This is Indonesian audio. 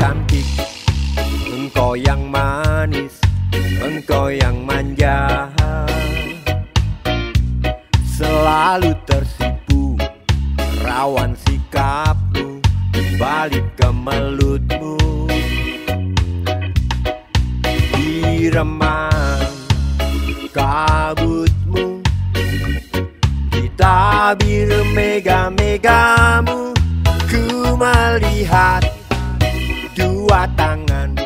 cantik, engkau yang manis, engkau yang manja. Selalu tersipu, rawan sikapmu, balik ke melutmu. Diremang kabutmu, ditabir mega-megamu. Ku melihat dua tangan